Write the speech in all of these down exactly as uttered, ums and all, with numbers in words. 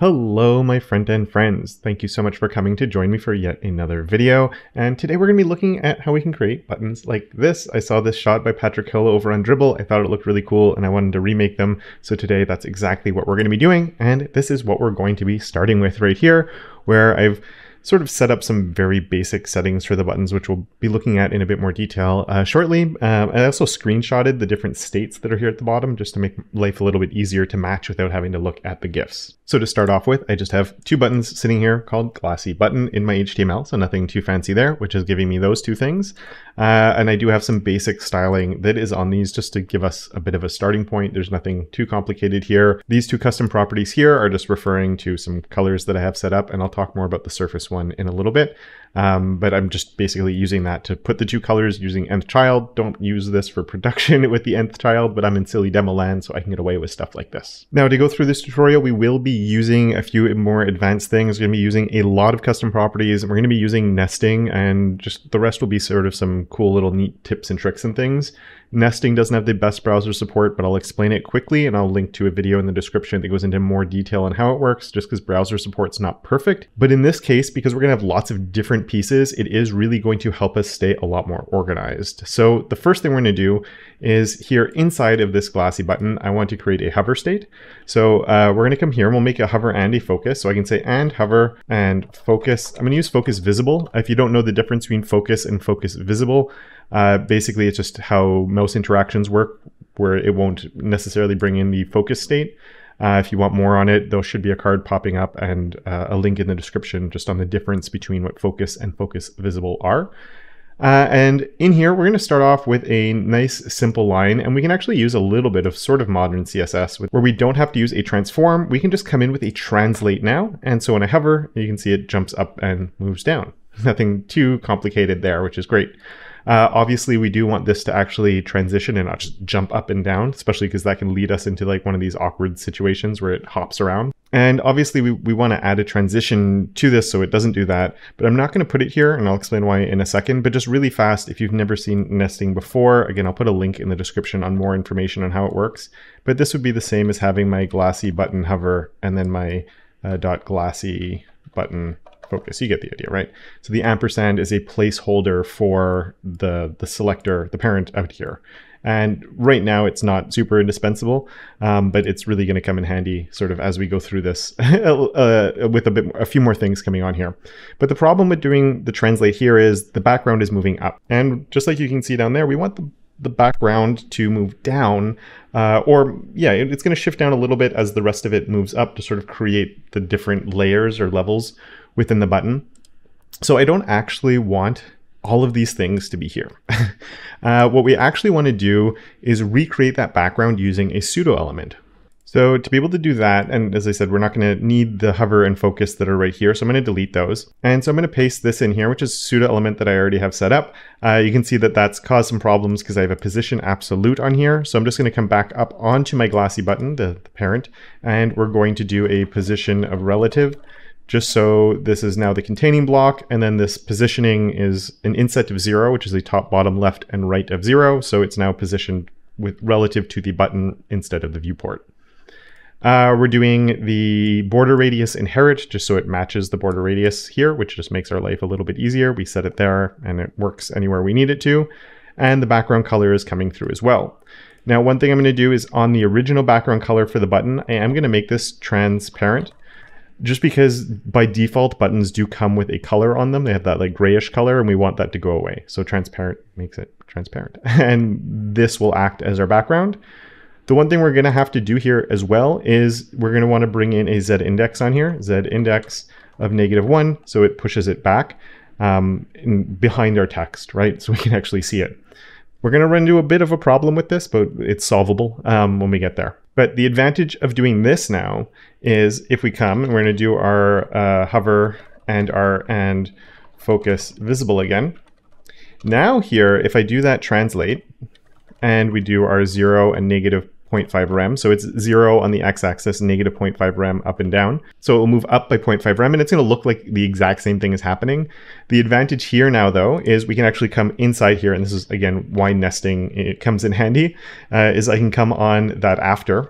Hello, my front-end friends. Thank you so much for coming to join me for yet another video. And today we're gonna be looking at how we can create buttons like this. I saw this shot by Patrick Hill over on Dribbble. I thought it looked really cool and I wanted to remake them. So today that's exactly what we're gonna be doing. And this is what we're going to be starting with right here, where I've sort of set up some very basic settings for the buttons, which we'll be looking at in a bit more detail uh, shortly. Um, I also screenshotted the different states that are here at the bottom just to make life a little bit easier to match without having to look at the GIFs. So to start off with, I just have two buttons sitting here called Glassy Button in my H T M L, so nothing too fancy there, which is giving me those two things. Uh, and I do have some basic styling that is on these just to give us a bit of a starting point. There's nothing too complicated here. These two custom properties here are just referring to some colors that I have set up, and I'll talk more about the surface one in a little bit, um, but I'm just basically using that to put the two colors using nth child. Don't use this for production with the nth child, but I'm in silly demo land, so I can get away with stuff like this. Now, to go through this tutorial, we will be using a few more advanced things. We're going to be using a lot of custom properties, and we're going to be using nesting, and just the rest will be sort of some cool little neat tips and tricks and things. Nesting doesn't have the best browser support, but I'll explain it quickly, and I'll link to a video in the description that goes into more detail on how it works, just because browser support's not perfect. But in this case, because we're going to have lots of different pieces, it is really going to help us stay a lot more organized. So the first thing we're going to do is here inside of this glassy button, I want to create a hover state. So uh, we're going to come here and we'll make a hover and a focus. So I can say and hover and focus. I'm going to use focus visible. If you don't know the difference between focus and focus visible, Uh, basically, it's just how mouse interactions work, where it won't necessarily bring in the focus state. Uh, if you want more on it, there should be a card popping up and uh, a link in the description just on the difference between what focus and focus visible are. Uh, and in here, we're going to start off with a nice simple line, and we can actually use a little bit of sort of modern C S S where we don't have to use a transform. We can just come in with a translate now. And so when I hover, you can see it jumps up and moves down. Nothing too complicated there, which is great. Uh, obviously, we do want this to actually transition and not just jump up and down, especially because that can lead us into like one of these awkward situations where it hops around. And obviously, we, we want to add a transition to this so it doesn't do that. But I'm not going to put it here, and I'll explain why in a second. But just really fast, if you've never seen nesting before, again, I'll put a link in the description on more information on how it works. But this would be the same as having my glassy button hover and then my uh, dot glassy button focus. You get the idea, right? So the ampersand is a placeholder for the, the selector, the parent out here. And right now it's not super indispensable, um, but it's really going to come in handy sort of as we go through this uh, with a bit, a few more things coming on here. But the problem with doing the translate here is the background is moving up. And just like you can see down there, we want the the background to move down, uh, or yeah, it's going to shift down a little bit as the rest of it moves up to sort of create the different layers or levels within the button. So I don't actually want all of these things to be here. uh, what we actually want to do is recreate that background using a pseudo element. So to be able to do that, and as I said, we're not going to need the hover and focus that are right here, so I'm going to delete those. And so I'm going to paste this in here, which is a pseudo element that I already have set up. Uh, you can see that that's caused some problems because I have a position absolute on here. So I'm just going to come back up onto my glassy button, the, the parent, and we're going to do a position of relative. Just so this is now the containing block, and then this positioning is an inset of zero, which is the top, bottom, left, and right of zero. So it's now positioned with relative to the button instead of the viewport. Uh, we're doing the border radius inherit just so it matches the border radius here, which just makes our life a little bit easier. We set it there and it works anywhere we need it to. And the background color is coming through as well. Now, one thing I'm going to do is on the original background color for the button, I am going to make this transparent just because by default buttons do come with a color on them. They have that like grayish color and we want that to go away. So transparent makes it transparent. And this will act as our background. The one thing we're going to have to do here as well is we're going to want to bring in a Z index on here, Z index of negative one. So it pushes it back um, in behind our text, right? So we can actually see it. We're going to run into a bit of a problem with this, but it's solvable um, when we get there. But the advantage of doing this now is if we come and we're going to do our uh, hover and our and focus visible again. Now here, if I do that translate and we do our zero and negative zero point five rem. So it's zero on the x-axis, negative zero point five rem up and down. So it will move up by zero point five rem and it's going to look like the exact same thing is happening. The advantage here now though is we can actually come inside here, and this is again why nesting it comes in handy, uh, is I can come on that after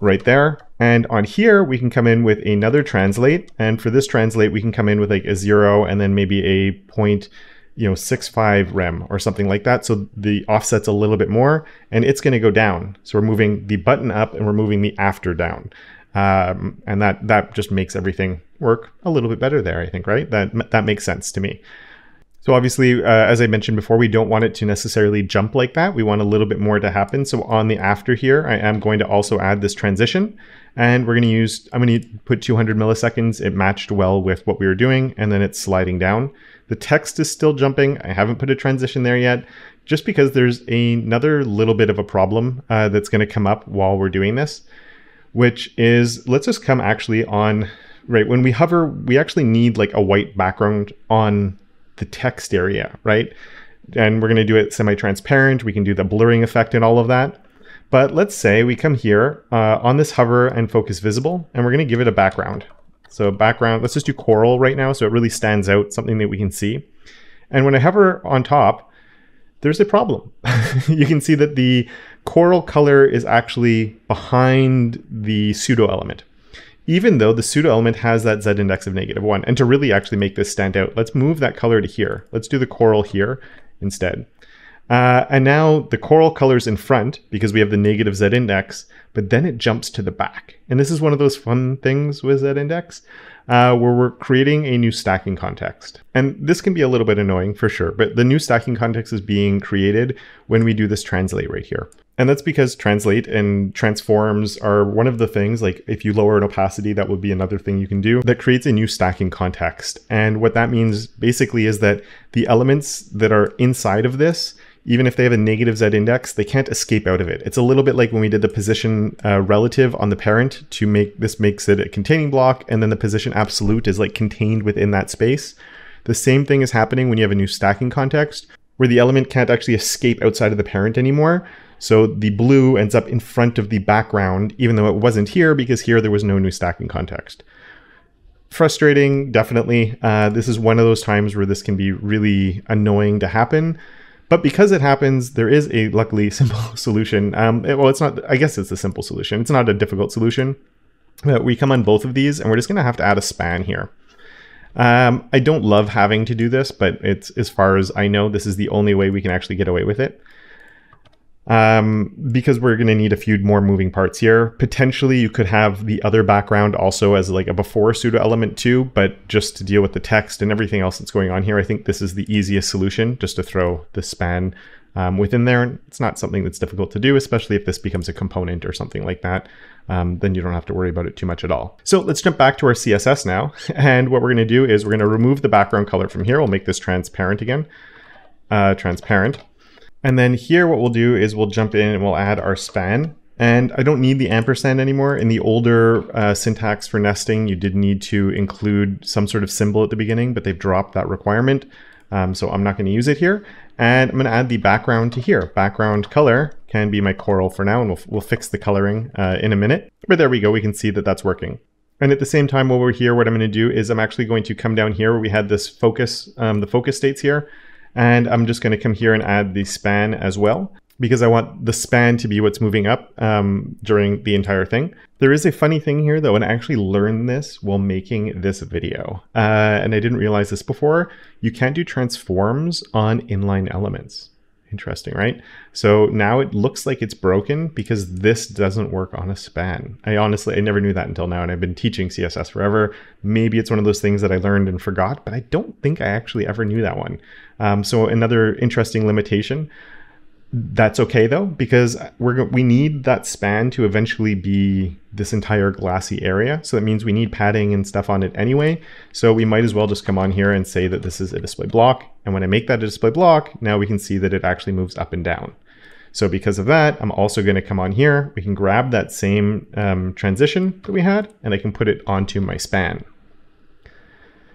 right there. And on here, we can come in with another translate. And for this translate, we can come in with like a zero and then maybe a point, you know, six five rem or something like that. So the offset's a little bit more and it's going to go down. So we're moving the button up and we're moving the after down. Um, and that that just makes everything work a little bit better there, I think, right? That, that makes sense to me. So obviously, uh, as I mentioned before, we don't want it to necessarily jump like that. We want a little bit more to happen. So on the after here, I am going to also add this transition and we're going to use, I'm going to put two hundred milliseconds. It matched well with what we were doing and then it's sliding down. The text is still jumping. I haven't put a transition there yet just because there's another little bit of a problem uh, that's going to come up while we're doing this, which is, let's just come actually on, right? When we hover, we actually need like a white background on the text area, right? And we're going to do it semi-transparent. We can do the blurring effect and all of that. But let's say we come here uh, on this hover and focus visible, and we're going to give it a background. So background, let's just do coral right now. So it really stands out, something that we can see. And when I hover on top, there's a problem. You can see that the coral color is actually behind the pseudo element, even though the pseudo element has that z-index of negative one. And to really actually make this stand out, let's move that color to here. Let's do the coral here instead. Uh, and now the coral color's in front because we have the negative z-index, but then it jumps to the back. And this is one of those fun things with z-index, uh, where we're creating a new stacking context. And this can be a little bit annoying for sure, but the new stacking context is being created when we do this translate right here. And that's because translate and transforms are one of the things, like if you lower an opacity, that would be another thing you can do that creates a new stacking context. And what that means basically is that the elements that are inside of this, even if they have a negative z-index, they can't escape out of it. It's a little bit like when we did the position uh, relative on the parent to make this makes it a containing block. And then the position absolute is like contained within that space. The same thing is happening when you have a new stacking context where the element can't actually escape outside of the parent anymore. So the blue ends up in front of the background, even though it wasn't here because here there was no new stacking context. Frustrating, definitely. Uh, this is one of those times where this can be really annoying to happen. But because it happens, there is a luckily simple solution. Um, it, well, it's not, I guess it's a simple solution. It's not a difficult solution. Uh, we come on both of these and we're just gonna have to add a span here. Um, I don't love having to do this, but it's, as far as I know, this is the only way we can actually get away with it. Um, because we're going to need a few more moving parts here. Potentially you could have the other background also as like a before pseudo element too, but just to deal with the text and everything else that's going on here, I think this is the easiest solution, just to throw the span um, within there. It's not something that's difficult to do, especially if this becomes a component or something like that. Um, then you don't have to worry about it too much at all. So let's jump back to our C S S now. And what we're going to do is we're going to remove the background color from here. We'll make this transparent again, uh, transparent. And then here, what we'll do is we'll jump in and we'll add our span. And I don't need the ampersand anymore. In the older uh, syntax for nesting, you did need to include some sort of symbol at the beginning, but they've dropped that requirement. Um, so I'm not going to use it here. And I'm going to add the background to here. Background color can be my coral for now, and we'll, we'll fix the coloring uh, in a minute. But there we go. We can see that that's working. And at the same time, while we're here, what I'm going to do is I'm actually going to come down here where we had this focus, um, the focus states here. And I'm just going to come here and add the span as well, because I want the span to be what's moving up um, during the entire thing. There is a funny thing here, though, and I actually learned this while making this video. Uh, and I didn't realize this before. You can't do transforms on inline elements. Interesting, right? So now it looks like it's broken because this doesn't work on a span. I honestly, I never knew that until now, and I've been teaching C S S forever. Maybe it's one of those things that I learned and forgot, but I don't think I actually ever knew that one. Um, so another interesting limitation. That's okay though, because we're we need that span to eventually be this entire glassy area. So that means we need padding and stuff on it anyway. So we might as well just come on here and say that this is a display block. And when I make that a display block, now we can see that it actually moves up and down. So because of that, I'm also going to come on here. We can grab that same um, transition that we had, and I can put it onto my span.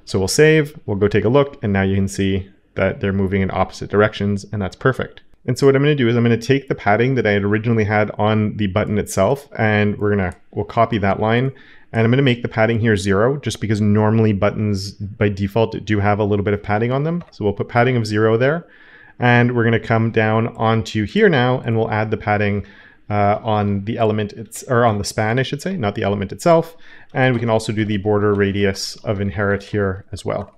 So we'll save, we'll go take a look, and now you can see that they're moving in opposite directions, and that's perfect. And so what I'm going to do is I'm going to take the padding that I had originally had on the button itself, and we're going to, we'll copy that line. And I'm going to make the padding here zero, just because normally buttons by default do have a little bit of padding on them. So we'll put padding of zero there. And we're going to come down onto here now, and we'll add the padding uh, on the element, it's, or on the span, I should say, not the element itself. And we can also do the border radius of inherit here as well.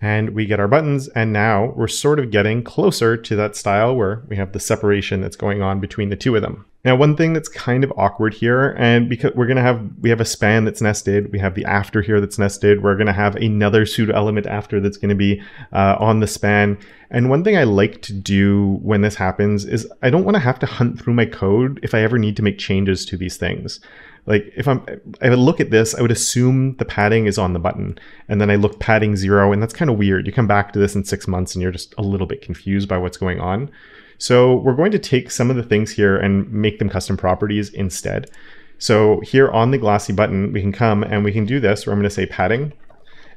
And we get our buttons, and now we're sort of getting closer to that style where we have the separation that's going on between the two of them. Now, one thing that's kind of awkward here, and because we're gonna have, we have a span that's nested, we have the after here that's nested, we're gonna have another pseudo element after that's gonna be uh, on the span. And one thing I like to do when this happens is I don't wanna have to hunt through my code if I ever need to make changes to these things. Like if I'm, if I look at this, I would assume the padding is on the button, and then I look padding zero, and that's kind of weird. You come back to this in six months and you're just a little bit confused by what's going on. So we're going to take some of the things here and make them custom properties instead. So here on the glossy button, we can come and we can do this, where I'm gonna say padding.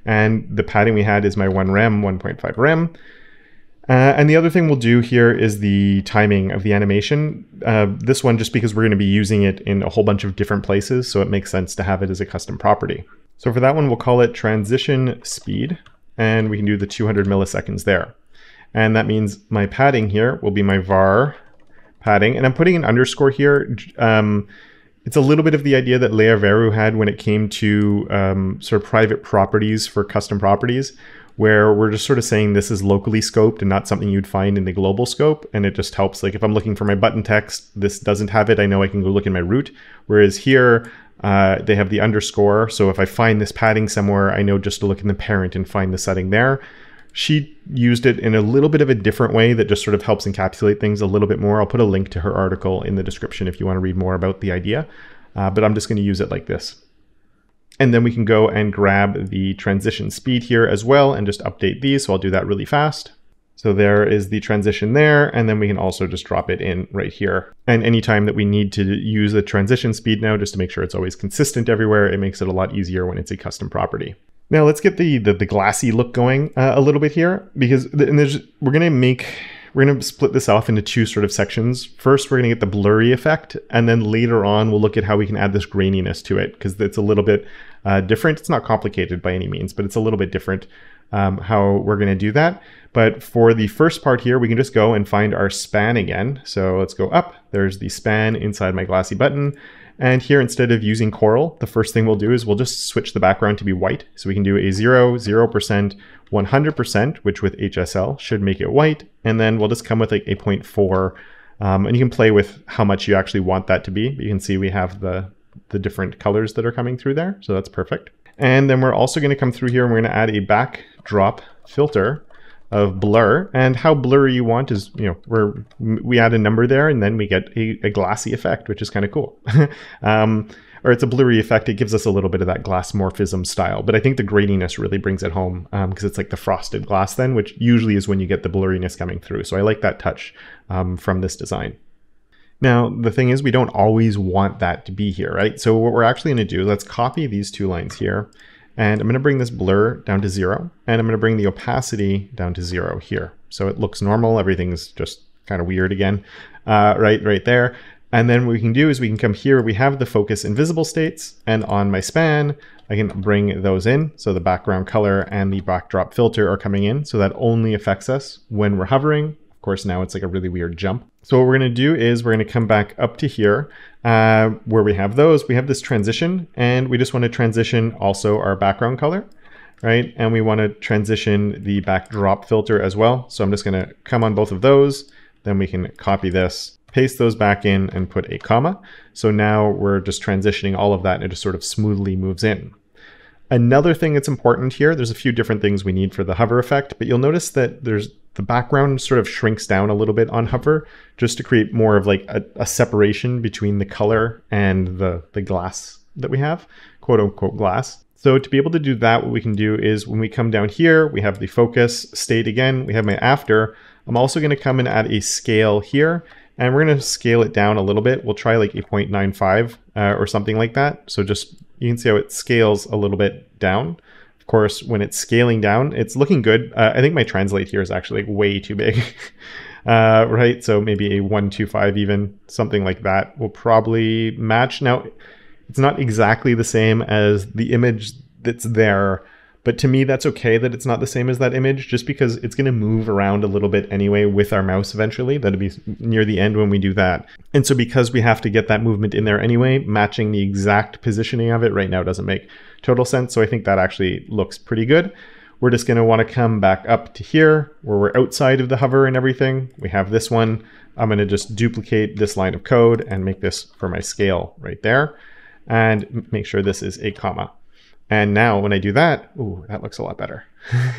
And the padding we had is my one rem, one point five rem. Uh, and the other thing we'll do here is the timing of the animation. Uh, this one, just because we're going to be using it in a whole bunch of different places, so it makes sense to have it as a custom property. So for that one, we'll call it transition speed, and we can do the two hundred milliseconds there. And that means my padding here will be my var padding, and I'm putting an underscore here. Um, It's a little bit of the idea that Lea Verou had when it came to um, sort of private properties for custom properties, where we're just sort of saying this is locally scoped and not something you'd find in the global scope. And it just helps, like if I'm looking for my button text, this doesn't have it, I know I can go look in my root. Whereas here, uh, they have the underscore. So if I find this padding somewhere, I know just to look in the parent and find the setting there. She used it in a little bit of a different way that just sort of helps encapsulate things a little bit more. I'll put a link to her article in the description if you want to read more about the idea, uh, but I'm just going to use it like this. And then we can go and grab the transition speed here as well and just update these. So I'll do that really fast. So there is the transition there, and then we can also just drop it in right here. And anytime that we need to use the transition speed now, just to make sure it's always consistent everywhere, it makes it a lot easier when it's a custom property. Now let's get the, the, the glassy look going uh, a little bit here, because the, and there's, we're gonna make, we're gonna split this off into two sort of sections. First, we're gonna get the blurry effect, and then later on, we'll look at how we can add this graininess to it, because it's a little bit uh, different. It's not complicated by any means, but it's a little bit different um, how we're gonna do that. But for the first part here, we can just go and find our span again. So let's go up, there's the span inside my glassy button. And here, instead of using coral, the first thing we'll do is we'll just switch the background to be white. So we can do a zero, zero percent, one hundred percent, which with H S L should make it white. And then we'll just come with like eight point four. Um, and you can play with how much you actually want that to be. But you can see we have the, the different colors that are coming through there. So that's perfect. And then we're also gonna come through here and we're gonna add a backdrop filter of blur, and how blurry you want is, you know, we're, we add a number there and then we get a, a glassy effect, which is kind of cool. um, or it's a blurry effect. It gives us a little bit of that glass morphism style, but I think the graininess really brings it home because um, it's like the frosted glass then, which usually is when you get the blurriness coming through. So I like that touch um, from this design. Now, the thing is, we don't always want that to be here, right? So what we're actually gonna do, let's copy these two lines here. And I'm going to bring this blur down to zero, and I'm going to bring the opacity down to zero here. So it looks normal. Everything's just kind of weird again, uh, right, right there. And then what we can do is we can come here. We have the focus invisible states, and on my span, I can bring those in. So the background color and the backdrop filter are coming in. So that only affects us when we're hovering. Of course, now it's like a really weird jump. So what we're going to do is we're going to come back up to here uh, where we have those. We have this transition, and we just want to transition also our background color, right? And we want to transition the backdrop filter as well. So I'm just going to come on both of those. Then we can copy this, paste those back in, and put a comma. So now we're just transitioning all of that, and it just sort of smoothly moves in. Another thing that's important here, there's a few different things we need for the hover effect, but you'll notice that there's the background sort of shrinks down a little bit on hover just to create more of like a, a separation between the color and the, the glass that we have, quote unquote glass. So to be able to do that, what we can do is when we come down here, we have the focus state again, we have my after. I'm also gonna come and add a scale here, and we're gonna scale it down a little bit. We'll try like eight point nine five uh, or something like that. So just, you can see how it scales a little bit down. Of course, when it's scaling down, it's looking good. Uh, I think my translate here is actually way too big, uh, right? So maybe a one two five even, something like that will probably match. Now, it's not exactly the same as the image that's there, But to me, that's okay that it's not the same as that image, just because it's going to move around a little bit anyway with our mouse eventually. That'll be near the end when we do that. And so because we have to get that movement in there anyway, matching the exact positioning of it right now doesn't make total sense. So I think that actually looks pretty good. We're just going to want to come back up to here where we're outside of the hover and everything. We have this one. I'm going to just duplicate this line of code and make this for my scale right there and make sure this is a comma. And now when I do that, ooh, that looks a lot better,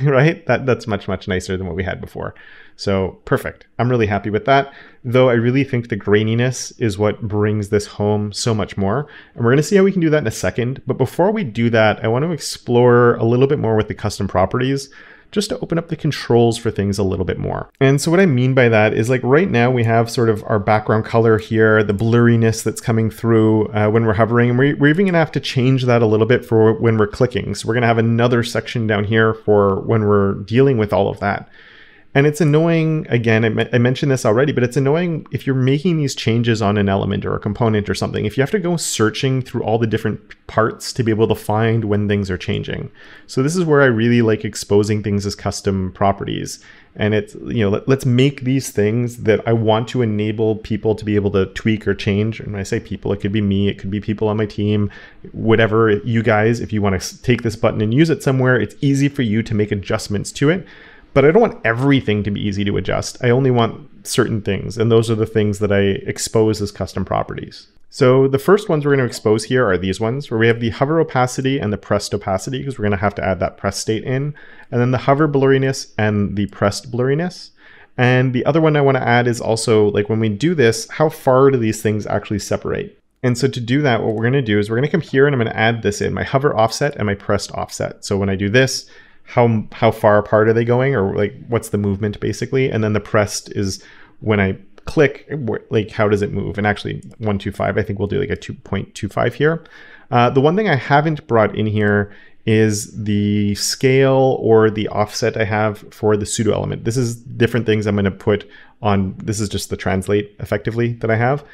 right? That, that's much, much nicer than what we had before. So perfect. I'm really happy with that, though I really think the graininess is what brings this home so much more. And we're going to see how we can do that in a second. But before we do that, I want to explore a little bit more with the custom properties, just to open up the controls for things a little bit more. And so what I mean by that is, like, right now we have sort of our background color here, the blurriness that's coming through uh, when we're hovering, and we're, we're even gonna have to change that a little bit for when we're clicking. So we're gonna have another section down here for when we're dealing with all of that. And it's annoying, again, I, I mentioned this already, but it's annoying if you're making these changes on an element or a component or something, if you have to go searching through all the different parts to be able to find when things are changing. So this is where I really like exposing things as custom properties. And it's, you know, let, let's make these things that I want to enable people to be able to tweak or change. And when I say people, it could be me, it could be people on my team, whatever, you guys, if you want to take this button and use it somewhere, it's easy for you to make adjustments to it. But I don't want everything to be easy to adjust. I only want certain things, and those are the things that I expose as custom properties. So the first ones we're going to expose here are these ones, where we have the hover opacity and the pressed opacity, because we're going to have to add that pressed state in, and then the hover blurriness and the pressed blurriness. And the other one I want to add is also, like, when we do this, how far do these things actually separate? And so to do that, what we're going to do is we're going to come here and I'm going to add this in, my hover offset and my pressed offset. So when I do this, How, how far apart are they going, or like what's the movement basically? And then the pressed is when I click, like how does it move? And actually one twenty-five, I think we'll do like a two point two five here. Uh, the one thing I haven't brought in here is the scale or the offset I have for the pseudo element. This is different things I'm going to put on. This is just the translate effectively that I have.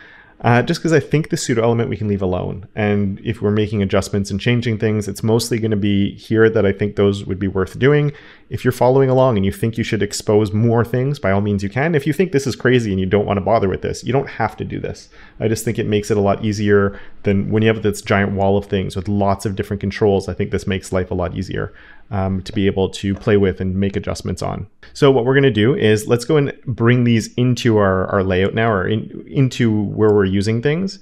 Uh, just because I think the pseudo element we can leave alone. And if we're making adjustments and changing things, it's mostly going to be here that I think those would be worth doing. If you're following along and you think you should expose more things, by all means you can. If you think this is crazy and you don't want to bother with this, you don't have to do this. I just think it makes it a lot easier than when you have this giant wall of things with lots of different controls. I think this makes life a lot easier um, to be able to play with and make adjustments on. So what we're going to do is let's go and bring these into our, our layout now, or in, into where we're using things.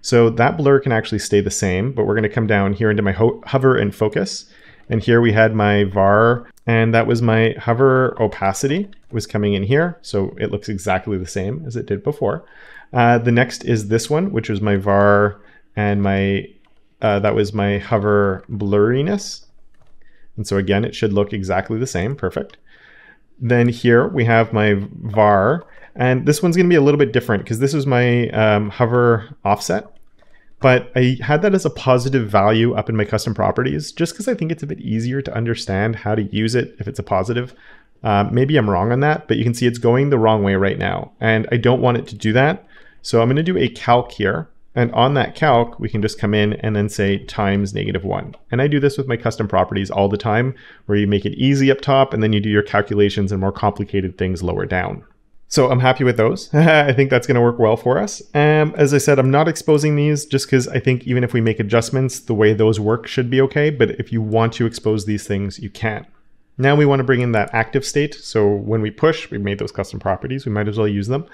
So that blur can actually stay the same, but we're going to come down here into my ho hover and focus. And here we had my var, and that was my hover opacity was coming in here. So it looks exactly the same as it did before. Uh, the next is this one, which was my var and my, uh, that was my hover blurriness. And so again, it should look exactly the same. Perfect. Then here we have my var. And this one's going to be a little bit different because this is my um, hover offset. But I had that as a positive value up in my custom properties just because I think it's a bit easier to understand how to use it if it's a positive. Uh, maybe I'm wrong on that, but you can see it's going the wrong way right now. And I don't want it to do that. So I'm going to do a calc here. And on that calc, we can just come in and then say times negative one. And I do this with my custom properties all the time, where you make it easy up top and then you do your calculations and more complicated things lower down. So I'm happy with those. I think that's going to work well for us. Um, as I said, I'm not exposing these just because I think even if we make adjustments, the way those work should be okay. But if you want to expose these things, you can. Now we want to bring in that active state. So when we push, we made those custom properties. We might as well use them.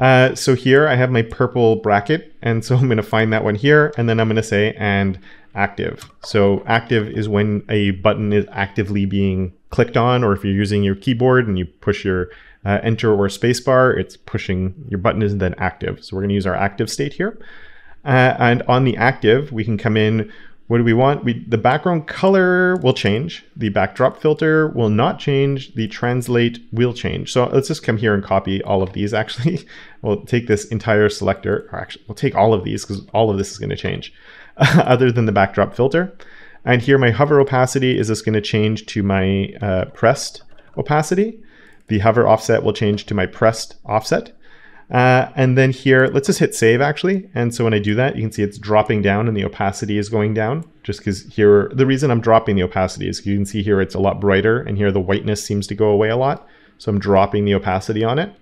Uh, so here I have my purple bracket. And so I'm going to find that one here. And then I'm going to say and active. So active is when a button is actively being clicked on, or if you're using your keyboard and you push your Uh, enter or spacebar, it's pushing, your button is then active. So we're going to use our active state here. Uh, and on the active, we can come in, what do we want? We, the background color will change. The backdrop filter will not change. The translate will change. So let's just come here and copy all of these actually. We'll take this entire selector, or actually we'll take all of these because all of this is going to change uh, other than the backdrop filter. And here my hover opacity is just going to change to my uh, pressed opacity. The hover offset will change to my pressed offset. Uh, and then here, let's just hit save actually. And so when I do that, you can see it's dropping down and the opacity is going down, just because here, the reason I'm dropping the opacity is you can see here it's a lot brighter, and here the whiteness seems to go away a lot. So I'm dropping the opacity on it.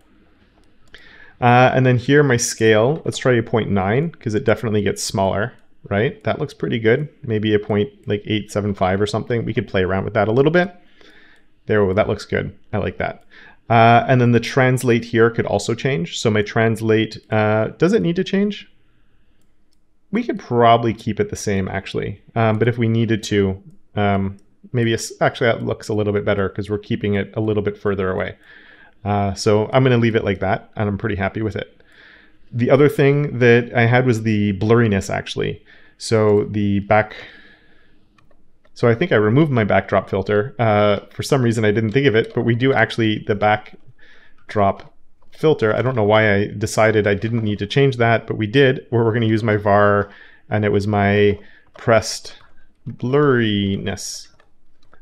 Uh, and then here my scale, let's try a zero point nine because it definitely gets smaller, right? That looks pretty good. Maybe a point like eight seven five or something. We could play around with that a little bit. There, oh, that looks good. I like that. Uh, and then the translate here could also change. So my translate, uh, does it need to change? We could probably keep it the same actually. Um, but if we needed to, um, maybe a, actually that looks a little bit better because we're keeping it a little bit further away. Uh, so I'm going to leave it like that, and I'm pretty happy with it. The other thing that I had was the blurriness actually. So the back, so I think I removed my backdrop filter. Uh, for some reason I didn't think of it, but we do actually the backdrop filter. I don't know why I decided I didn't need to change that, but we did, where we're going to use my var, and it was my pressed blurriness.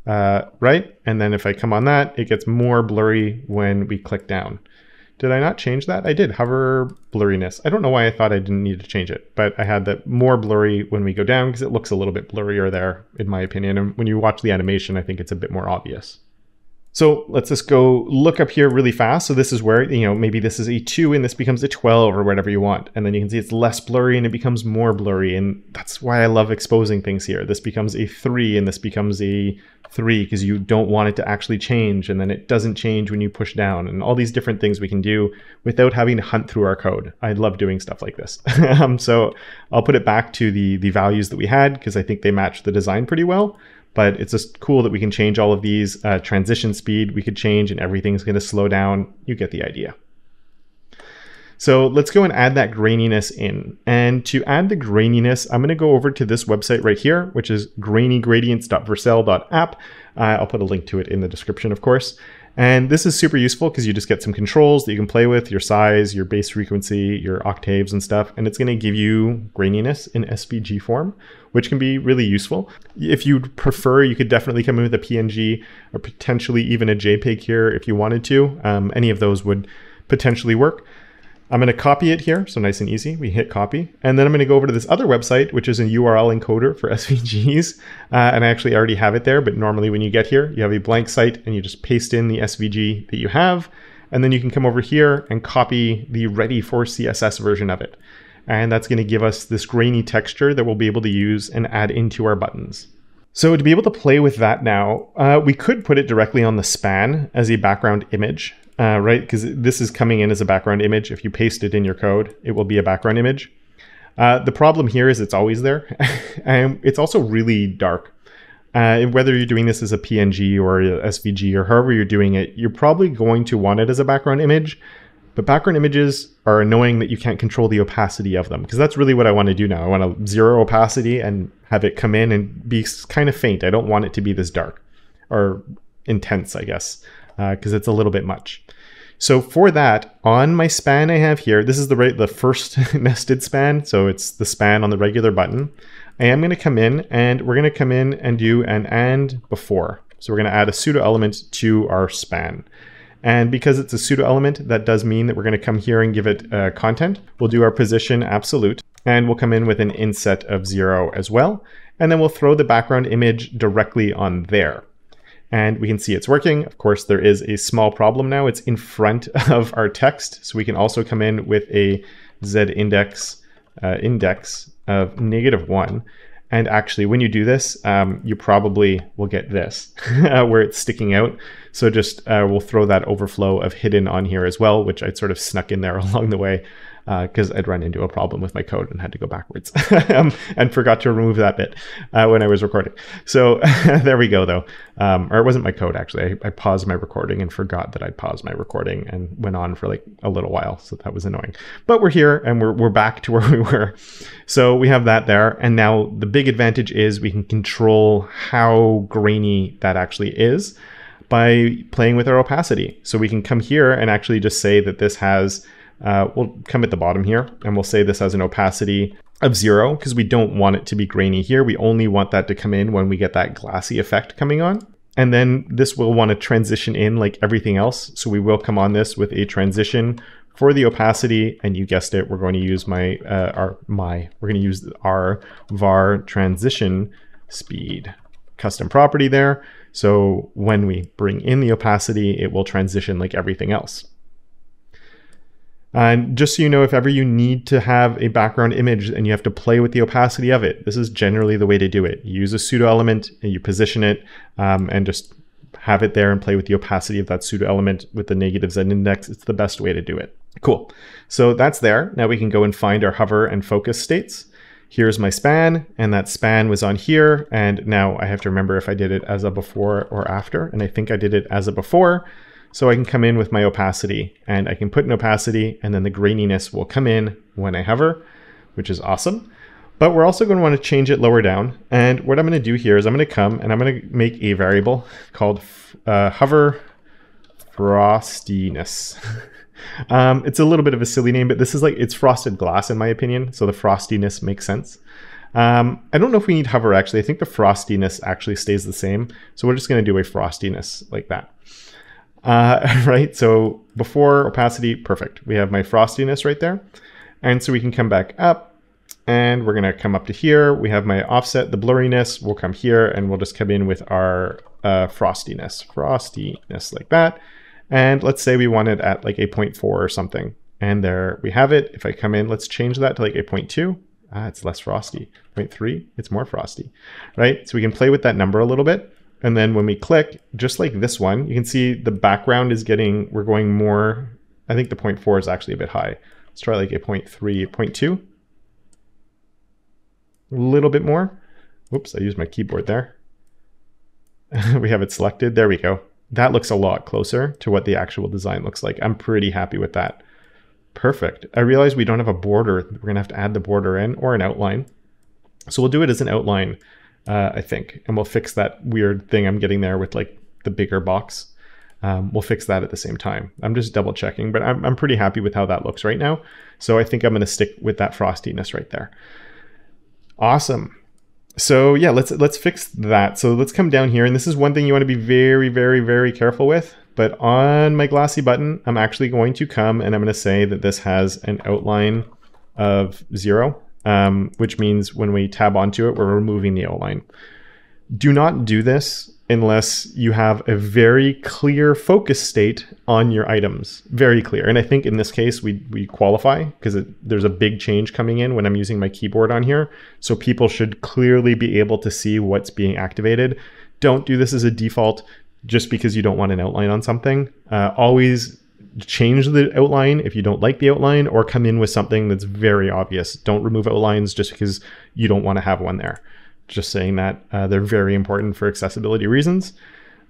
Uh, right? And then if I come on that, it gets more blurry when we click down. Did I not change that? I did, hover blurriness. I don't know why I thought I didn't need to change it, but I had that more blurry when we go down because it looks a little bit blurrier there, in my opinion. And when you watch the animation, I think it's a bit more obvious. So let's just go look up here really fast. So this is where, you know, maybe this is a two and this becomes a twelve or whatever you want. And then you can see it's less blurry and it becomes more blurry. And that's why I love exposing things here. This becomes a three and this becomes a three because you don't want it to actually change. And then it doesn't change when you push down, and all these different things we can do without having to hunt through our code. I love doing stuff like this. um, so I'll put it back to the, the values that we had because I think they match the design pretty well. But it's just cool that we can change all of these. Uh, transition speed we could change, and everything's going to slow down. You get the idea. So let's go and add that graininess in. And to add the graininess, I'm going to go over to this website right here, which is grainy gradients dot vercel dot app. Uh, I'll put a link to it in the description, of course. And this is super useful because you just get some controls that you can play with, your size, your base frequency, your octaves and stuff. And it's going to give you graininess in S V G form, which can be really useful. If you'd prefer, you could definitely come in with a P N G or potentially even a JPEG here if you wanted to. Um, any of those would potentially work. I'm going to copy it here. So nice and easy. We hit copy. And then I'm going to go over to this other website, which is a U R L encoder for S V Gs. Uh, and I actually already have it there. But normally when you get here, you have a blank site and you just paste in the S V G that you have. And then you can come over here and copy the ready for C S S version of it. And that's going to give us this grainy texture that we'll be able to use and add into our buttons. So to be able to play with that now, uh, we could put it directly on the span as a background image. Uh, right, because this is coming in as a background image. If you paste it in your code, it will be a background image. Uh, the problem here is it's always there. And it's also really dark. Uh, and whether you're doing this as a P N G or a S V G or however you're doing it, you're probably going to want it as a background image. But background images are annoying that you can't control the opacity of them, because that's really what I want to do now. I want to zero opacity and have it come in and be kind of faint. I don't want it to be this dark or intense, I guess. Because uh, it's a little bit much. So for that, on my span I have here, this is the right the first nested span, so it's the span on the regular button. I am going to come in, and we're going to come in and do an and before. So we're going to add a pseudo element to our span. And because it's a pseudo element, that does mean that we're going to come here and give it uh, content. We'll do our position absolute, and we'll come in with an inset of zero as well. And then we'll throw the background image directly on there. And we can see it's working. Of course, there is a small problem now. It's in front of our text. So we can also come in with a Z index uh, index of negative one. And actually, when you do this, um, you probably will get this where it's sticking out. So just uh, we'll throw that overflow of hidden on here as well, which I sort of snuck in there along the way because uh, I'd run into a problem with my code and had to go backwards um, and forgot to remove that bit uh, when I was recording. So there we go, though. Um, or it wasn't my code, actually. I, I paused my recording and forgot that I paused my recording and went on for like a little while. So that was annoying. But we're here and we're, we're back to where we were. So we have that there. And now the big advantage is we can control how grainy that actually is by playing with our opacity. So we can come here and actually just say that this has Uh, we'll come at the bottom here and we'll say this has an opacity of zero because we don't want it to be grainy here. We only want that to come in when we get that glassy effect coming on. And then this will want to transition in like everything else. So we will come on this with a transition For the opacity, and you guessed it, we're going to use my uh, our my we're going to use our var transition speed custom property there. So when we bring in the opacity, it will transition like everything else. And just so you know, if ever you need to have a background image and you have to play with the opacity of it, this is generally the way to do it. You use a pseudo element and you position it um, and just have it there and play with the opacity of that pseudo element with the negatives and index. It's the best way to do it. Cool. So that's there. Now we can go and find our hover and focus states. Here's my span, and that span was on here. And now I have to remember if I did it as a before or after. And I think I did it as a before. So I can come in with my opacity and I can put an opacity, and then the graininess will come in when I hover, which is awesome. But we're also going to want to change it lower down. And what I'm going to do here is I'm going to come and I'm going to make a variable called uh, hover frostiness. um, it's a little bit of a silly name, but this is like, it's frosted glass in my opinion. So the frostiness makes sense. Um, I don't know if we need hover actually. I think the frostiness actually stays the same. So we're just going to do a frostiness like that. Uh, right. So before opacity, perfect. We have my frostiness right there. And so we can come back up. And we're going to come up to here. We have my offset, the blurriness. We'll come here and we'll just come in with our uh, frostiness, frostiness like that. And let's say we want it at like a zero point four or something. And there we have it. If I come in, let's change that to like a zero point two. Ah, it's less frosty. zero point three, it's more frosty, right? So we can play with that number a little bit. And then when we click, just like this one, you can see the background is getting, we're going more, I think the zero point four is actually a bit high. Let's try like a zero point three, zero point two. A little bit more. Whoops, I used my keyboard there. We have it selected. There we go. That looks a lot closer to what the actual design looks like. I'm pretty happy with that. Perfect. I realize we don't have a border. We're going to have to add the border in, or an outline. So we'll do it as an outline, uh, I think. And we'll fix that weird thing I'm getting there with like the bigger box. Um, we'll fix that at the same time. I'm just double checking, but I'm, I'm pretty happy with how that looks right now. So I think I'm going to stick with that frostiness right there. Awesome. So yeah, let's let's fix that. So let's come down here, and this is one thing you want to be very, very, very careful with. But on my glossy button, I'm actually going to come and I'm going to say that this has an outline of zero, um, which means when we tab onto it, we're removing the outline. Do not do this unless you have a very clear focus state on your items, very clear. And I think in this case, we, we qualify because there's a big change coming in when I'm using my keyboard on here. So people should clearly be able to see what's being activated. Don't do this as a default just because you don't want an outline on something. Uh, always change the outline if you don't like the outline, or come in with something that's very obvious. Don't remove outlines just because you don't want to have one there. Just saying that uh, they're very important for accessibility reasons.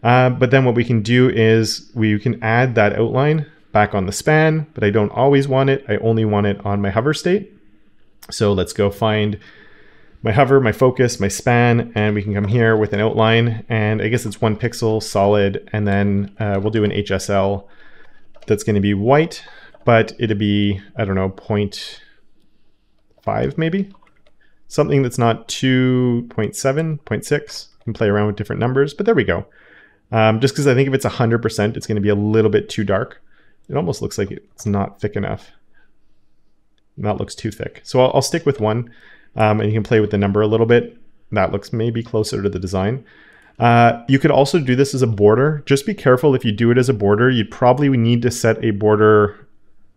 Uh, but then what we can do is we can add that outline back on the span, but I don't always want it. I only want it on my hover state. So let's go find my hover, my focus, my span, and we can come here with an outline. And I guess it's one pixel solid. And then uh, we'll do an H S L that's going to be white, but it'll be, I don't know, zero point five maybe. Something that's not two point seven, zero point six. You can play around with different numbers, but there we go. Um, just because I think if it's one hundred percent, it's going to be a little bit too dark. It almost looks like it's not thick enough. That looks too thick. So I'll, I'll stick with one, um, and you can play with the number a little bit. That looks maybe closer to the design. Uh, you could also do this as a border. Just be careful if you do it as a border. You probably need to set a border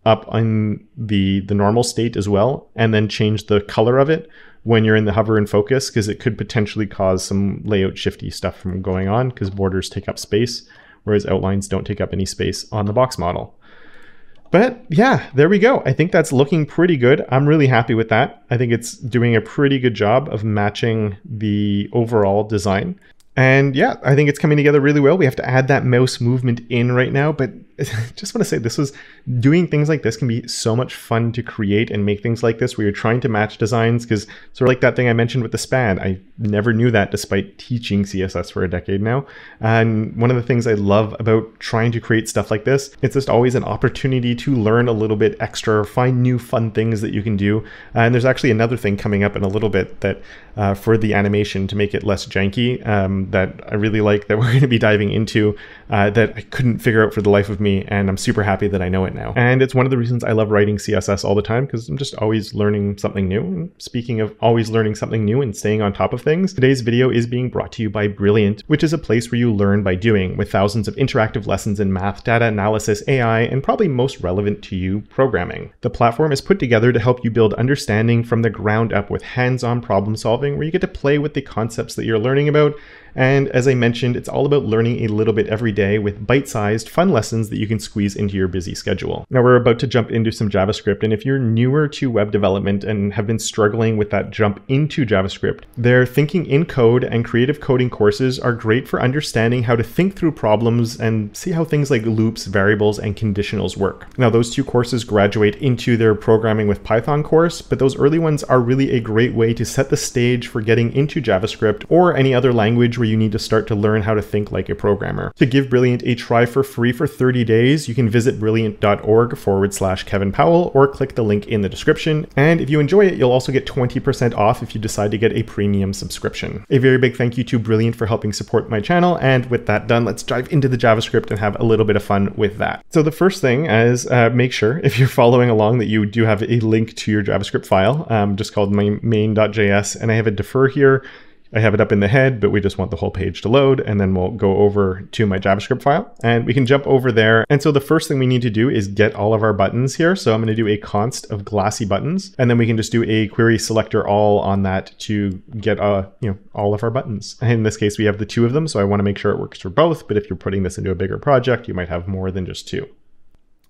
up on the, the normal state as well, and then change the color of it when you're in the hover and focus, because it could potentially cause some layout shifty stuff from going on, because borders take up space, whereas outlines don't take up any space on the box model. But yeah, there we go. I think that's looking pretty good. I'm really happy with that. I think it's doing a pretty good job of matching the overall design. And yeah, I think it's coming together really well. We have to add that mouse movement in right now, but I just want to say this was, doing things like this can be so much fun to create and make things like this where you're trying to match designs, because sort of like that thing I mentioned with the span, I never knew that despite teaching C S S for a decade now. And one of the things I love about trying to create stuff like this, it's just always an opportunity to learn a little bit extra, find new fun things that you can do. And there's actually another thing coming up in a little bit that uh, for the animation to make it less janky um, that I really like that we're going to be diving into uh, that I couldn't figure out for the life of me me, and I'm super happy that I know it now. And it's one of the reasons I love writing C S S all the time, because I'm just always learning something new. And speaking of always learning something new and staying on top of things, today's video is being brought to you by Brilliant, which is a place where you learn by doing, with thousands of interactive lessons in math, data analysis, A I, and probably most relevant to you, programming. The platform is put together to help you build understanding from the ground up with hands-on problem solving, where you get to play with the concepts that you're learning about. And as I mentioned, it's all about learning a little bit every day with bite-sized, fun lessons that you can squeeze into your busy schedule. Now we're about to jump into some JavaScript, and if you're newer to web development and have been struggling with that jump into JavaScript, their Thinking in Code and Creative Coding courses are great for understanding how to think through problems and see how things like loops, variables, and conditionals work. Now those two courses graduate into their Programming with Python course, but those early ones are really a great way to set the stage for getting into JavaScript or any other language where you need to start to learn how to think like a programmer. To give Brilliant a try for free for thirty days, you can visit brilliant.org forward slash Kevin Powell or click the link in the description. And if you enjoy it, you'll also get twenty percent off if you decide to get a premium subscription. A very big thank you to Brilliant for helping support my channel. And with that done, let's dive into the JavaScript and have a little bit of fun with that. So the first thing is uh, make sure if you're following along that you do have a link to your JavaScript file, um, just called my main.js, and I have a defer here. I have it up in the head, but we just want the whole page to load, and then we'll go over to my JavaScript file and we can jump over there. And so the first thing we need to do is get all of our buttons here. So I'm going to do a const of glassy buttons, and then we can just do a query selector all on that to get uh, you know, all of our buttons. And in this case, we have the two of them, so I want to make sure it works for both. But if you're putting this into a bigger project, you might have more than just two.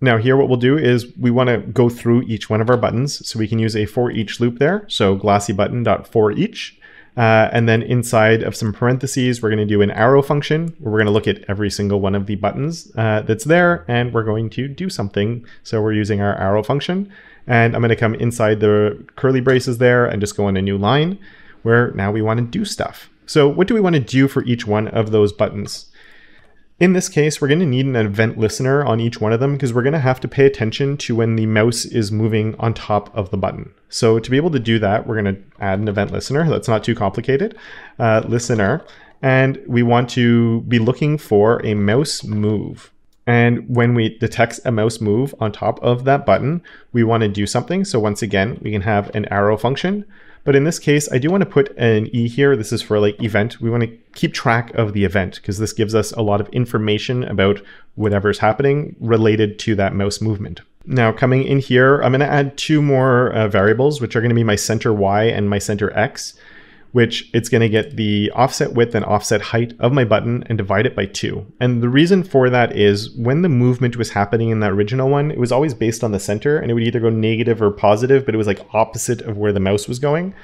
Now here, what we'll do is we want to go through each one of our buttons, so we can use a for each loop there. So glassy button dot for each. Uh, and then inside of some parentheses, we're going to do an arrow function where we're going to look at every single one of the buttons uh, that's there, and we're going to do something. So we're using our arrow function, and I'm going to come inside the curly braces there and just go on a new line where now we want to do stuff. So what do we want to do for each one of those buttons? In this case, we're going to need an event listener on each one of them, because we're going to have to pay attention to when the mouse is moving on top of the button. So to be able to do that, we're going to add an event listener. That's not too complicated. Uh, listener. And we want to be looking for a mouse move. And when we detect a mouse move on top of that button, we want to do something. So once again, we can have an arrow function. But in this case, I do want to put an E here. This is for like event. We want to keep track of the event, because this gives us a lot of information about whatever's happening related to that mouse movement. Now coming in here, I'm going to add two more uh, variables, which are going to be my center Y and my center X, which it's going to get the offset width and offset height of my button and divide it by two. And the reason for that is when the movement was happening in that original one, it was always based on the center, and it would either go negative or positive, but it was like opposite of where the mouse was going.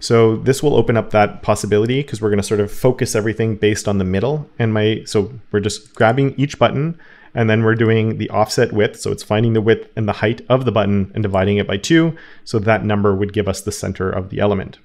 So this will open up that possibility, because we're going to sort of focus everything based on the middle. And my, so we're just grabbing each button, and then we're doing the offset width. So it's finding the width and the height of the button and dividing it by two. So that number would give us the center of the element.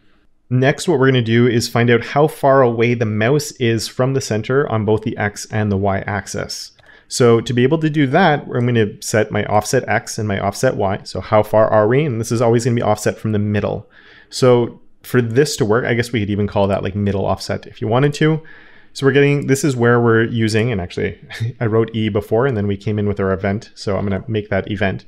Next, what we're going to do is find out how far away the mouse is from the center on both the X and the Y axis. So to be able to do that, I'm going to set my offset X and my offset Y. So how far are we? And this is always going to be offset from the middle. So for this to work, I guess we could even call that like middle offset if you wanted to. So we're getting, this is where we're using, and actually I wrote E before, and then we came in with our event. So I'm going to make that event.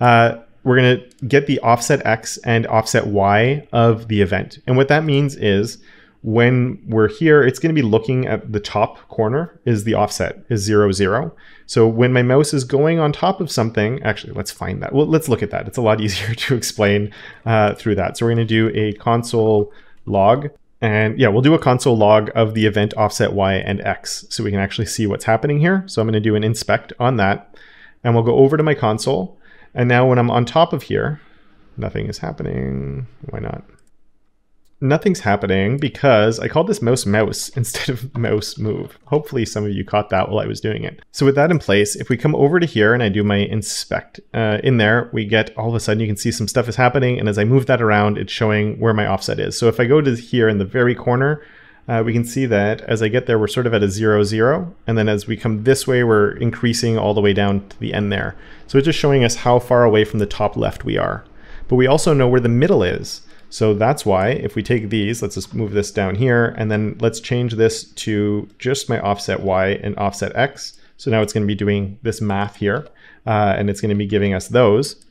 Uh, We're going to get the offset X and offset Y of the event. And what that means is when we're here, it's going to be looking at the top corner is the offset is zero, zero. So when my mouse is going on top of something, actually, let's find that. Well, let's look at that. It's a lot easier to explain uh, through that. So we're going to do a console log. And yeah, we'll do a console log of the event offset Y and X, so we can actually see what's happening here. So I'm going to do an inspect on that, and we'll go over to my console. And now when I'm on top of here, nothing is happening. Why not? Nothing's happening because I called this mouse mouse instead of mouse move. Hopefully some of you caught that while I was doing it. So with that in place, if we come over to here and I do my inspect uh, in there, we get all of a sudden you can see some stuff is happening. And as I move that around, it's showing where my offset is. So if I go to here in the very corner, Uh, we can see that as I get there, we're sort of at a zero, zero. And then as we come this way, we're increasing all the way down to the end there. So it's just showing us how far away from the top left we are. But we also know where the middle is. So that's why if we take these, let's just move this down here, and then let's change this to just my offset Y and offset X. So now it's going to be doing this math here, uh, and it's going to be giving us those.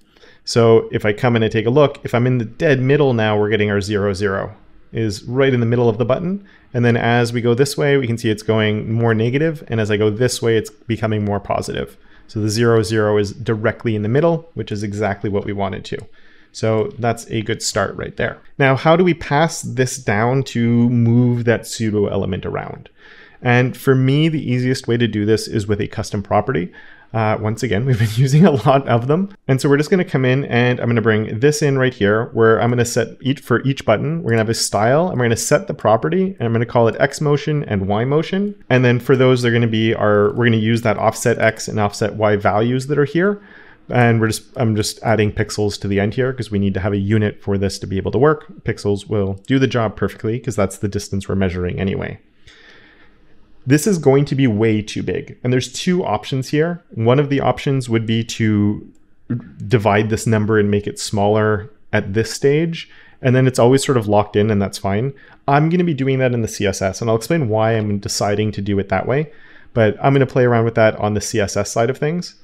So if I come in and take a look, if I'm in the dead middle now, we're getting our zero, zero is right in the middle of the button. And then as we go this way, we can see it's going more negative. And as I go this way, it's becoming more positive. So the zero, zero is directly in the middle, which is exactly what we wanted to. So that's a good start right there. Now, how do we pass this down to move that pseudo element around? And for me, the easiest way to do this is with a custom property. Uh, once again, we've been using a lot of them. And so we're just going to come in and I'm going to bring this in right here where I'm going to set each for each button. We're going to have a style and we're going to set the property and I'm going to call it X motion and Y motion. And then for those, they're going to be our, we're going to use that offset X and offset Y values that are here. And we're just, I'm just adding pixels to the end here because we need to have a unit for this to be able to work. Pixels will do the job perfectly because that's the distance we're measuring anyway. This is going to be way too big. And there's two options here. One of the options would be to divide this number and make it smaller at this stage. And then it's always sort of locked in and that's fine. I'm going to be doing that in the C S S and I'll explain why I'm deciding to do it that way. But I'm going to play around with that on the C S S side of things.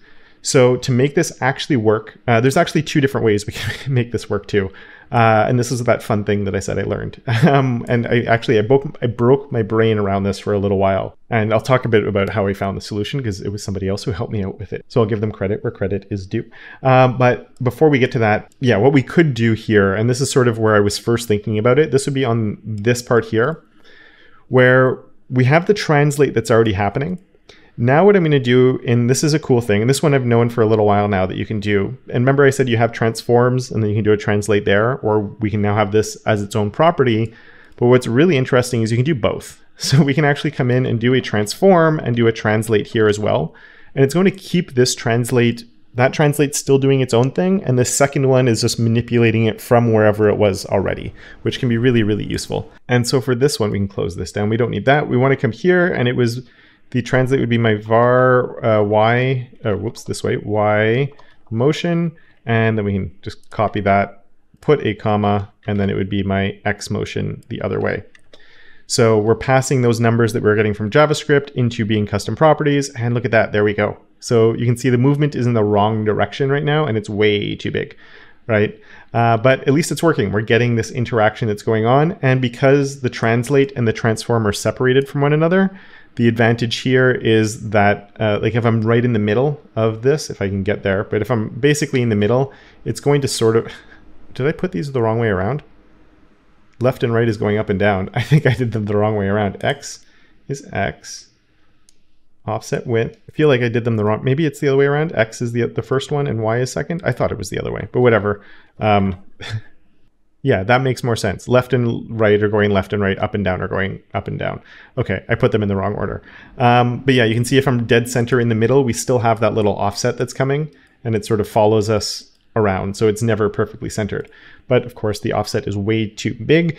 So to make this actually work, uh, there's actually two different ways we can make this work too. Uh, and this is that fun thing that I said I learned. Um, and I actually, I broke, I broke my brain around this for a little while. And I'll talk a bit about how I found the solution because it was somebody else who helped me out with it. So I'll give them credit where credit is due. Um, but before we get to that, yeah, what we could do here, and this is sort of where I was first thinking about it. This would be on this part here where we have the translate that's already happening. Now what I'm going to do, and this is a cool thing, and this one I've known for a little while now that you can do. And remember I said you have transforms and then you can do a translate there, or we can now have this as its own property. But what's really interesting is you can do both. So we can actually come in and do a transform and do a translate here as well. And it's going to keep this translate, that translate's still doing its own thing. And the second one is just manipulating it from wherever it was already, which can be really, really useful. And so for this one, we can close this down. We don't need that. We want to come here and it was... the translate would be my var uh, y, uh, whoops, this way, y motion. And then we can just copy that, put a comma, and then it would be my x motion the other way. So we're passing those numbers that we're getting from JavaScript into being custom properties. And look at that, there we go. So you can see the movement is in the wrong direction right now and it's way too big, right? Uh, but at least it's working. We're getting this interaction that's going on. And because the translate and the transform are separated from one another, the advantage here is that, uh, like if I'm right in the middle of this, if I can get there, but if I'm basically in the middle, it's going to sort of, did I put these the wrong way around? Left and right is going up and down. I think I did them the wrong way around. X is X, offset width. I feel like I did them the wrong, maybe it's the other way around. X is the, the first one and Y is second. I thought it was the other way, but whatever. Um, Yeah, that makes more sense. Left and right are going left and right, up and down are going up and down. Okay, I put them in the wrong order. Um, but yeah, you can see if I'm dead center in the middle, we still have that little offset that's coming and it sort of follows us around. So it's never perfectly centered. But of course the offset is way too big.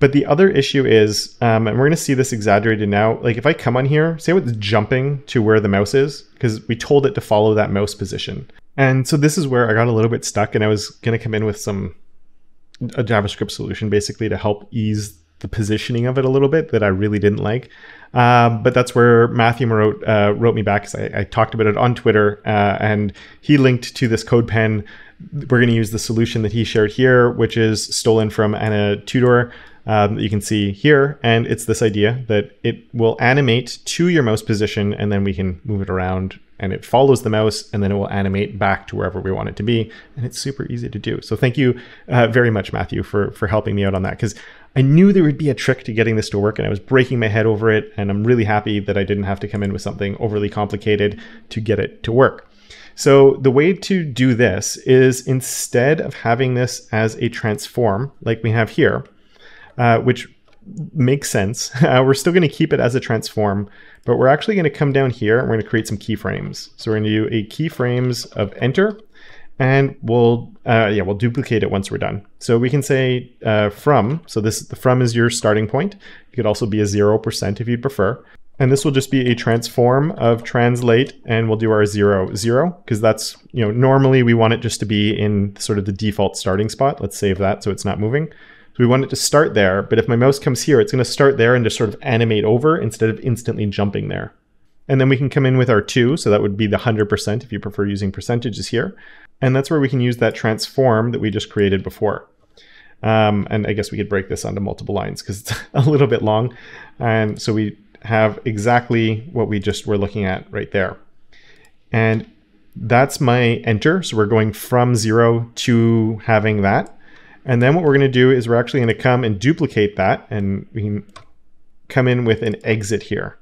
But the other issue is, um, and we're gonna see this exaggerated now, like if I come on here, say it's jumping to where the mouse is, because we told it to follow that mouse position. And so this is where I got a little bit stuck and I was gonna come in with some a JavaScript solution basically to help ease the positioning of it a little bit that I really didn't like. Um, but that's where Matthew wrote, uh, wrote me back because I, I talked about it on Twitter uh, and he linked to this code pen. We're going to use the solution that he shared here, which is stolen from Anna Tudor um, that you can see here. And it's this idea that it will animate to your mouse position and then we can move it around and it follows the mouse and then it will animate back to wherever we want it to be. And it's super easy to do. So thank you uh, very much, Matthew, for, for helping me out on that because I knew there would be a trick to getting this to work and I was breaking my head over it. And I'm really happy that I didn't have to come in with something overly complicated to get it to work. So the way to do this is instead of having this as a transform like we have here, uh, which makes sense, uh, we're still gonna keep it as a transform, but we're actually gonna come down here and we're gonna create some keyframes. So we're gonna do a keyframes of enter and we'll, uh, yeah, we'll duplicate it once we're done. So we can say uh, from, so this the from is your starting point. It could also be a zero percent if you'd prefer. And this will just be a transform of translate and we'll do our zero, zero, because that's, you know, normally we want it just to be in sort of the default starting spot. Let's save that so it's not moving. So we want it to start there, but if my mouse comes here, it's going to start there and just sort of animate over instead of instantly jumping there. And then we can come in with our two, so that would be the one hundred percent if you prefer using percentages here. And that's where we can use that transform that we just created before. Um, and I guess we could break this onto multiple lines because it's a little bit long. And so we have exactly what we just were looking at right there. And that's my enter. So we're going from zero to having that. And then what we're going to do is we're actually going to come and duplicate that, and we can come in with an exit here.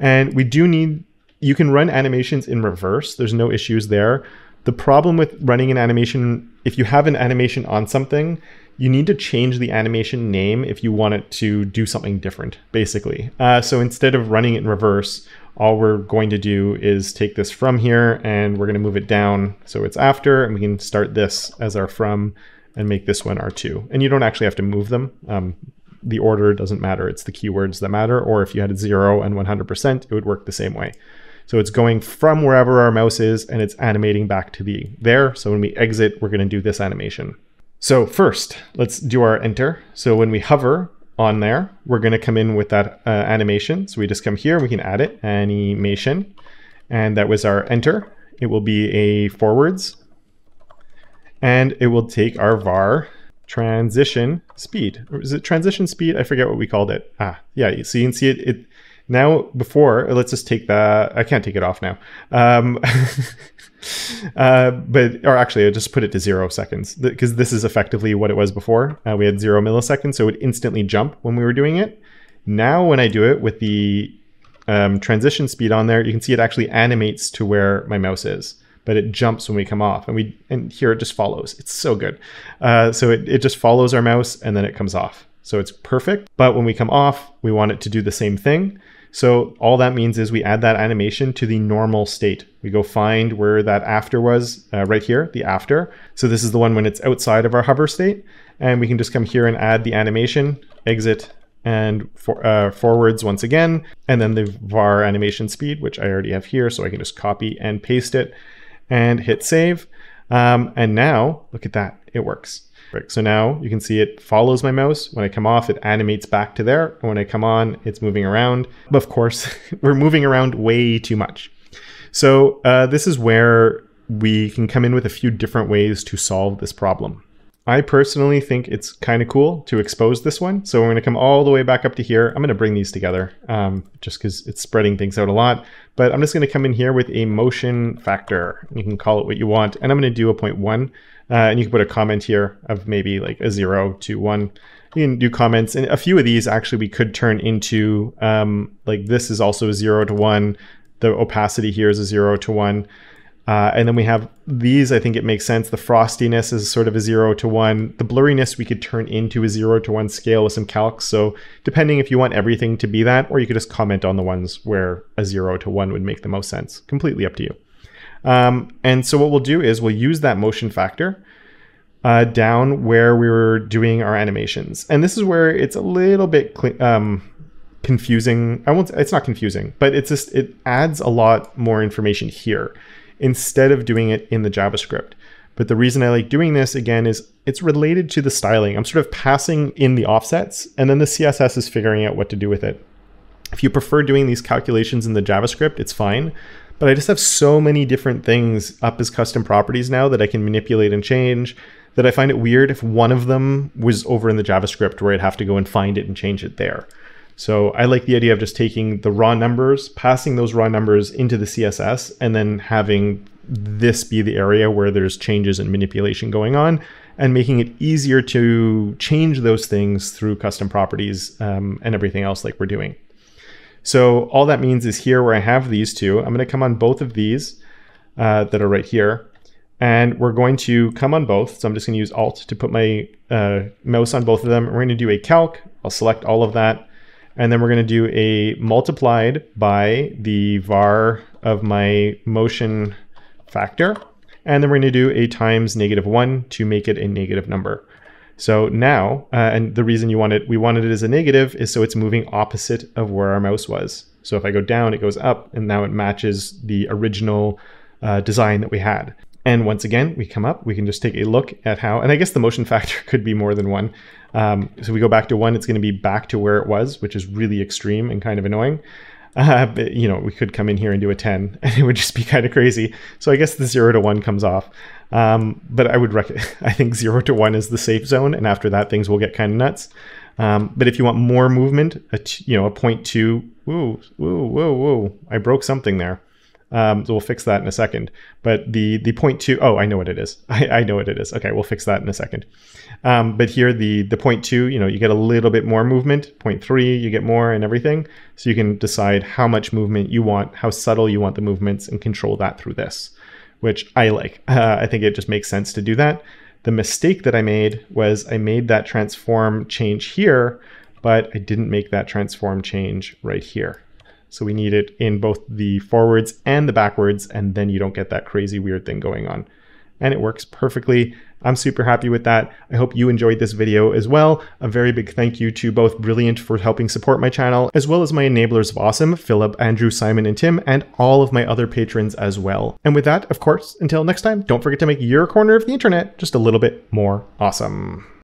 And we do need, you can run animations in reverse. There's no issues there. The problem with running an animation, if you have an animation on something, you need to change the animation name if you want it to do something different, basically. Uh, so instead of running it in reverse, all we're going to do is take this from here and we're going to move it down so it's after, and we can start this as our from and make this one our to. And you don't actually have to move them. Um, the order doesn't matter. It's the keywords that matter. Or if you had a zero and one hundred percent, it would work the same way. So it's going from wherever our mouse is and it's animating back to the there. So when we exit, we're going to do this animation. So first, let's do our enter. So when we hover on there, we're going to come in with that uh, animation. So we just come here, we can add it, animation. And that was our enter. It will be a forwards. And it will take our var transition speed. Or is it transition speed? I forget what we called it. Ah, yeah, so you can see it. it Now, before, let's just take the, I can't take it off now. Um, uh, but, or actually, I just put it to zero seconds because this is effectively what it was before. Uh, we had zero milliseconds, so it would instantly jump when we were doing it. Now, when I do it with the um, transition speed on there, you can see it actually animates to where my mouse is, but it jumps when we come off. And we and here it just follows. It's so good. Uh, so it, it just follows our mouse and then it comes off. So it's perfect, but when we come off, we want it to do the same thing. So all that means is we add that animation to the normal state. We go find where that after was, uh, right here, the after. So this is the one when it's outside of our hover state, and we can just come here and add the animation, exit, and for, uh, forwards once again, and then the var animation speed, which I already have here, so I can just copy and paste it and hit save. Um, and now, look at that, it works. So now you can see it follows my mouse. When I come off, it animates back to there. And when I come on, it's moving around. But of course, we're moving around way too much. So uh, this is where we can come in with a few different ways to solve this problem. I personally think it's kind of cool to expose this one. So I'm going to come all the way back up to here. I'm going to bring these together um, just because it's spreading things out a lot. But I'm just going to come in here with a motion factor. You can call it what you want. And I'm going to do a zero point one. Uh, and you can put a comment here of maybe like a zero to one. You can do comments. And a few of these actually we could turn into um, like this is also a zero to one. The opacity here is a zero to one. Uh, and then we have these, I think it makes sense. The frostiness is sort of a zero to one. The blurriness we could turn into a zero to one scale with some calcs. So depending if you want everything to be that, or you could just comment on the ones where a zero to one would make the most sense. Completely up to you. Um, and so what we'll do is we'll use that motion factor uh, down where we were doing our animations. And this is where it's a little bit um, confusing. I won't, it's not confusing, but it's just, it adds a lot more information here instead of doing it in the JavaScript. But the reason I like doing this again is it's related to the styling. I'm sort of passing in the offsets and then the C S S is figuring out what to do with it. If you prefer doing these calculations in the JavaScript, it's fine. But I just have so many different things up as custom properties now that I can manipulate and change that I find it weird if one of them was over in the JavaScript where I'd have to go and find it and change it there. So I like the idea of just taking the raw numbers, passing those raw numbers into the C S S, and then having this be the area where there's changes and manipulation going on, and making it easier to change those things through custom properties um, and everything else like we're doing. So all that means is here where I have these two, I'm going to come on both of these uh, that are right here, and we're going to come on both. So I'm just going to use Alt to put my uh, mouse on both of them. We're going to do a calc. I'll select all of that. And then we're going to do a multiplied by the var of my motion factor. And then we're going to do a times negative one to make it a negative number. So now, uh, and the reason you want it, we wanted it as a negative is so it's moving opposite of where our mouse was. So if I go down, it goes up, and now it matches the original uh, design that we had. And once again, we come up, we can just take a look at how, and I guess the motion factor could be more than one. Um, so we go back to one, it's going to be back to where it was, which is really extreme and kind of annoying. Uh, but, you know, we could come in here and do a ten, and it would just be kind of crazy. So I guess the zero to one comes off. Um, but I would recommend, I think zero to one is the safe zone, and after that, things will get kind of nuts. Um, but if you want more movement, a t you know, a point two, whoa, whoa, whoa, whoa, I broke something there. Um, so we'll fix that in a second. But the the point two, oh, I know what it is. I, I know what it is. Okay, we'll fix that in a second. Um, but here, the the point two, you know, you get a little bit more movement. Point three, you get more and everything. So you can decide how much movement you want, how subtle you want the movements, and control that through this, which I like. Uh, I think it just makes sense to do that. The mistake that I made was I made that transform change here, but I didn't make that transform change right here. So we need it in both the forwards and the backwards, and then you don't get that crazy weird thing going on. And it works perfectly. I'm super happy with that. I hope you enjoyed this video as well. A very big thank you to both Brilliant for helping support my channel, as well as my enablers of awesome, Philip, Andrew, Simon, and Tim, and all of my other patrons as well. And with that, of course, until next time, don't forget to make your corner of the internet just a little bit more awesome.